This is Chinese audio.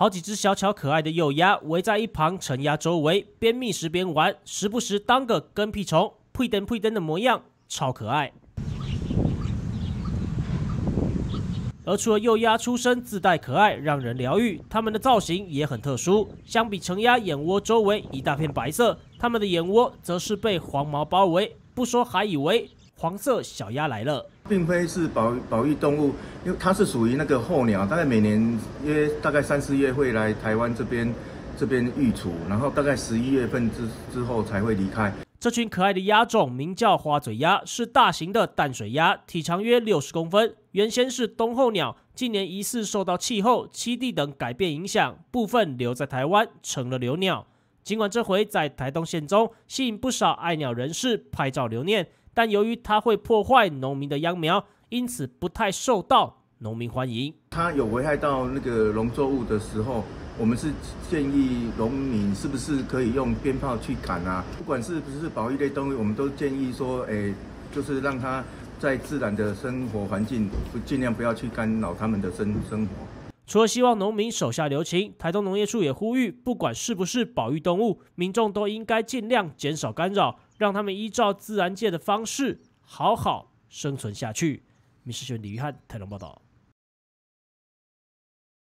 好几只小巧可爱的幼鸭围在一旁承压周围，边觅食边玩，时不时当个跟屁虫，屁颠屁颠的模样，超可爱。 而除了幼鸭出身自带可爱，让人疗愈，它们的造型也很特殊。相比成鸭眼窝周围一大片白色，它们的眼窝则是被黄毛包围，不说还以为黄色小鸭来了。并非是保育动物，因为它是属于那个候鸟，大概每年大概3、4月会来台湾这边育雏，然后大概11月份之后才会离开。 这群可爱的鸭种名叫花嘴鸭，是大型的淡水鸭，体长约60公分。原先是冬候鸟，近年疑似受到气候、栖地等改变影响，部分留在台湾成了留鸟。尽管这回在台东县中吸引不少爱鸟人士拍照留念，但由于它会破坏农民的秧苗，因此不太受到农民欢迎。它有危害到那个农作物的时候。 我们是建议农民是不是可以用鞭炮去砍啊？不管是不是保育类动物，我们都建议说，就是让它在自然的生活环境，尽量不要去干扰它们的生活。除了希望农民手下留情，台东农业处也呼吁，不管是不是保育动物，民众都应该尽量减少干扰，让他们依照自然界的方式好好生存下去。民视新闻李玉翰台东报道。